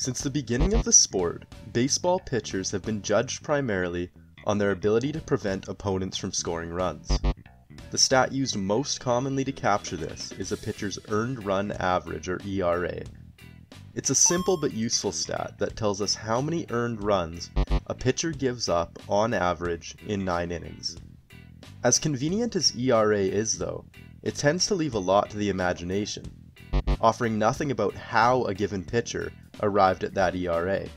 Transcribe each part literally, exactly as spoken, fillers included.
Since the beginning of the sport, baseball pitchers have been judged primarily on their ability to prevent opponents from scoring runs. The stat used most commonly to capture this is a pitcher's earned run average, or E R A. It's a simple but useful stat that tells us how many earned runs a pitcher gives up on average in nine innings. As convenient as E R A is though, it tends to leave a lot to the imagination, offering nothing about how a given pitcher arrived at that E R A.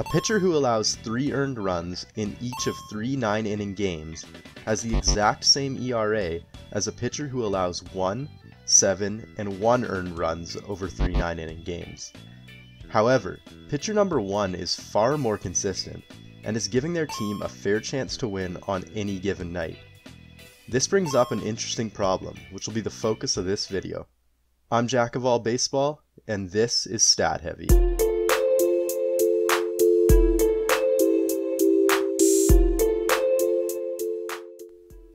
A pitcher who allows three earned runs in each of three nine-inning games has the exact same E R A as a pitcher who allows one, seven, and one earned runs over three nine-inning games. However, pitcher number one is far more consistent and is giving their team a fair chance to win on any given night. This brings up an interesting problem, which will be the focus of this video. I'm Jack of All Baseball, and this is Stat Heavy.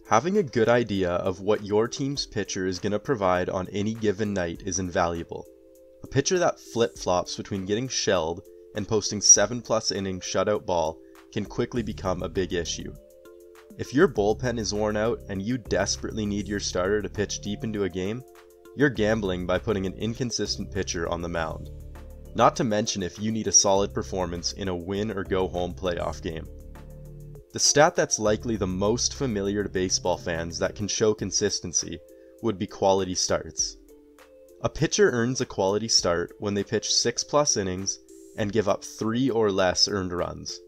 Having a good idea of what your team's pitcher is going to provide on any given night is invaluable. A pitcher that flip-flops between getting shelled and posting seven plus inning shutout ball can quickly become a big issue. If your bullpen is worn out and you desperately need your starter to pitch deep into a game, you're gambling by putting an inconsistent pitcher on the mound. Not to mention if you need a solid performance in a win-or-go-home playoff game. The stat that's likely the most familiar to baseball fans that can show consistency would be quality starts. A pitcher earns a quality start when they pitch six plus innings and give up three or less earned runs.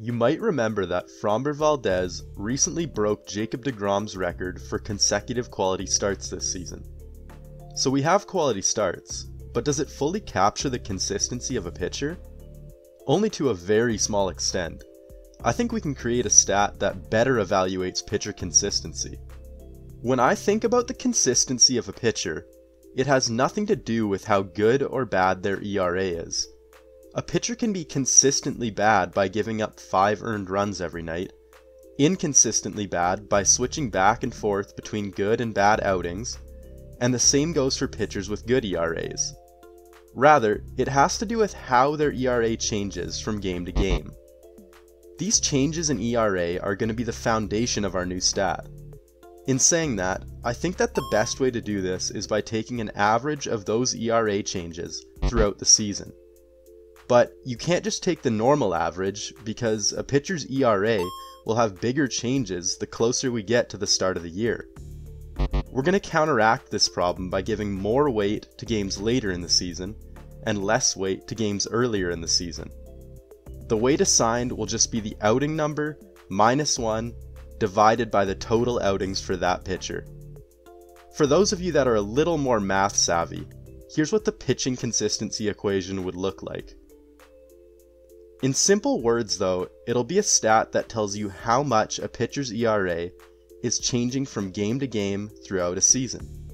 You might remember that Framber Valdez recently broke Jacob deGrom's record for consecutive quality starts this season. So we have quality starts, but does it fully capture the consistency of a pitcher? Only to a very small extent. I think we can create a stat that better evaluates pitcher consistency. When I think about the consistency of a pitcher, it has nothing to do with how good or bad their E R A is. A pitcher can be consistently bad by giving up five earned runs every night, inconsistently bad by switching back and forth between good and bad outings, and the same goes for pitchers with good E R As. Rather, it has to do with how their E R A changes from game to game. These changes in E R A are going to be the foundation of our new stat. In saying that, I think that the best way to do this is by taking an average of those E R A changes throughout the season. But you can't just take the normal average, because a pitcher's E R A will have bigger changes the closer we get to the start of the year. We're going to counteract this problem by giving more weight to games later in the season and less weight to games earlier in the season. The weight assigned will just be the outing number minus one divided by the total outings for that pitcher. For those of you that are a little more math savvy, here's what the pitching consistency equation would look like. In simple words though, it'll be a stat that tells you how much a pitcher's E R A is changing from game to game throughout a season.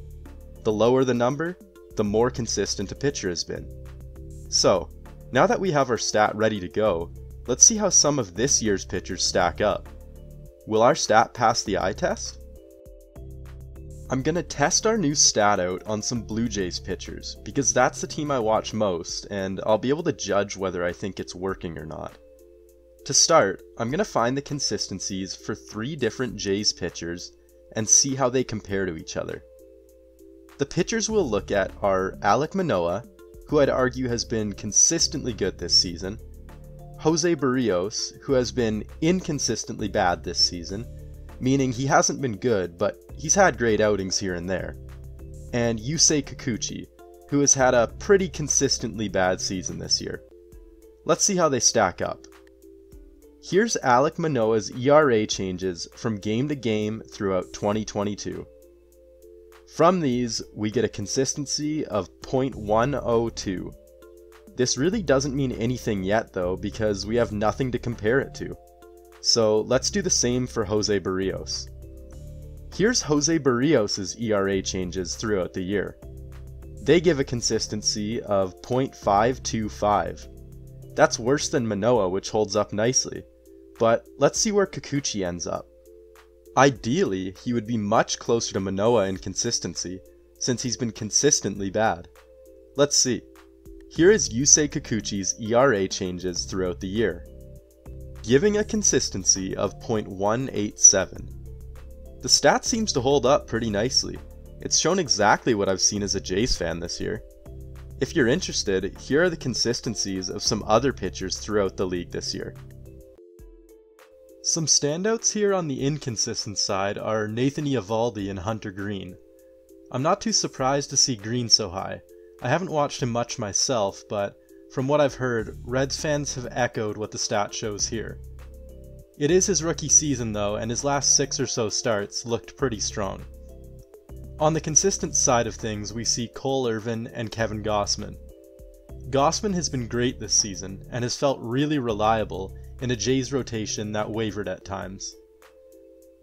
The lower the number, the more consistent a pitcher has been. So, now that we have our stat ready to go, let's see how some of this year's pitchers stack up. Will our stat pass the eye test? I'm going to test our new stat out on some Blue Jays pitchers, because that's the team I watch most, and I'll be able to judge whether I think it's working or not. To start, I'm going to find the consistencies for three different Jays pitchers and see how they compare to each other. The pitchers we'll look at are Alek Manoah, who I'd argue has been consistently good this season, Jose Berríos, who has been inconsistently bad this season, meaning he hasn't been good, but he's had great outings here and there, and Yusei Kikuchi, who has had a pretty consistently bad season this year. Let's see how they stack up. Here's Alek Manoah's E R A changes from game to game throughout twenty twenty-two. From these, we get a consistency of point one oh two. This really doesn't mean anything yet though, because we have nothing to compare it to. So let's do the same for Jose Berríos. Here's Jose Berríos' E R A changes throughout the year. They give a consistency of point five two five. That's worse than Manoah, which holds up nicely. But let's see where Kikuchi ends up. Ideally, he would be much closer to Manoah in consistency, since he's been consistently bad. Let's see. Here is Yusei Kikuchi's E R A changes throughout the year, giving a consistency of point one eight seven. The stat seems to hold up pretty nicely. It's shown exactly what I've seen as a Jays fan this year. If you're interested, here are the consistencies of some other pitchers throughout the league this year. Some standouts here on the inconsistent side are Nathan Eovaldi and Hunter Greene. I'm not too surprised to see Greene so high. I haven't watched him much myself, but from what I've heard, Reds fans have echoed what the stat shows here. It is his rookie season though, and his last six or so starts looked pretty strong. On the consistent side of things, we see Cole Irvin and Kevin Gausman. Gausman has been great this season, and has felt really reliable in a Jays rotation that wavered at times.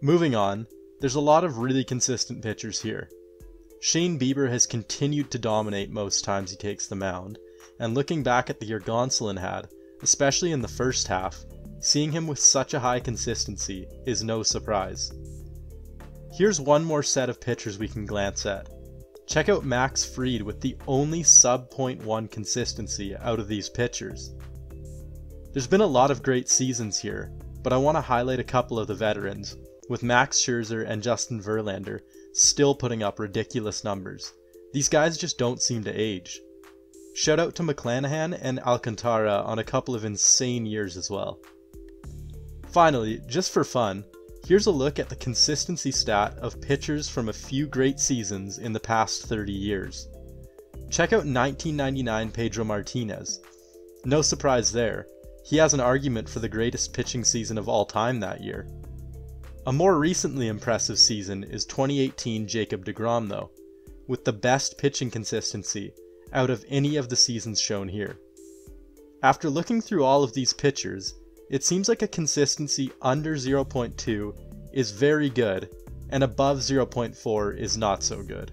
Moving on, there's a lot of really consistent pitchers here. Shane Bieber has continued to dominate most times he takes the mound, and looking back at the year Gonsolin had, especially in the first half, seeing him with such a high consistency is no surprise. Here's one more set of pitchers we can glance at. Check out Max Fried with the only sub point one consistency out of these pitchers. There's been a lot of great seasons here, but I want to highlight a couple of the veterans, with Max Scherzer and Justin Verlander still putting up ridiculous numbers. These guys just don't seem to age. Shout out to McClanahan and Alcantara on a couple of insane years as well. Finally, just for fun, here's a look at the consistency stat of pitchers from a few great seasons in the past thirty years. Check out nineteen ninety-nine Pedro Martinez. No surprise there, he has an argument for the greatest pitching season of all time that year. A more recently impressive season is twenty eighteen Jacob deGrom though, with the best pitching consistency out of any of the seasons shown here. After looking through all of these pitchers, it seems like a consistency under zero point two is very good, and above zero point four is not so good.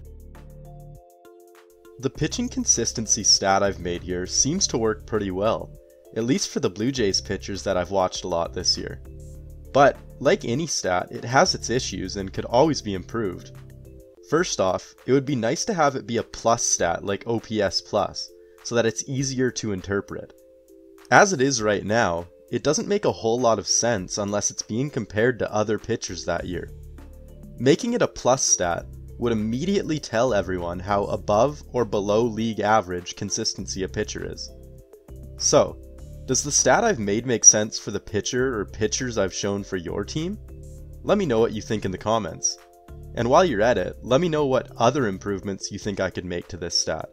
The pitching consistency stat I've made here seems to work pretty well, at least for the Blue Jays pitchers that I've watched a lot this year. But, like any stat, it has its issues and could always be improved. First off, it would be nice to have it be a plus stat like O P S plus, so that it's easier to interpret. As it is right now, it doesn't make a whole lot of sense unless it's being compared to other pitchers that year. Making it a plus stat would immediately tell everyone how above or below league average consistency a pitcher is. So, does the stat I've made make sense for the pitcher or pitchers I've shown for your team? Let me know what you think in the comments. And while you're at it, let me know what other improvements you think I could make to this stat.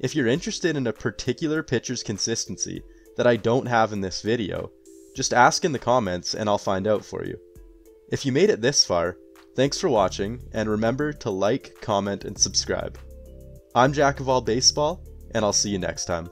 If you're interested in a particular pitcher's consistency that I don't have in this video, just ask in the comments and I'll find out for you. If you made it this far, thanks for watching, and remember to like, comment, and subscribe. I'm Jack of All Baseball, and I'll see you next time.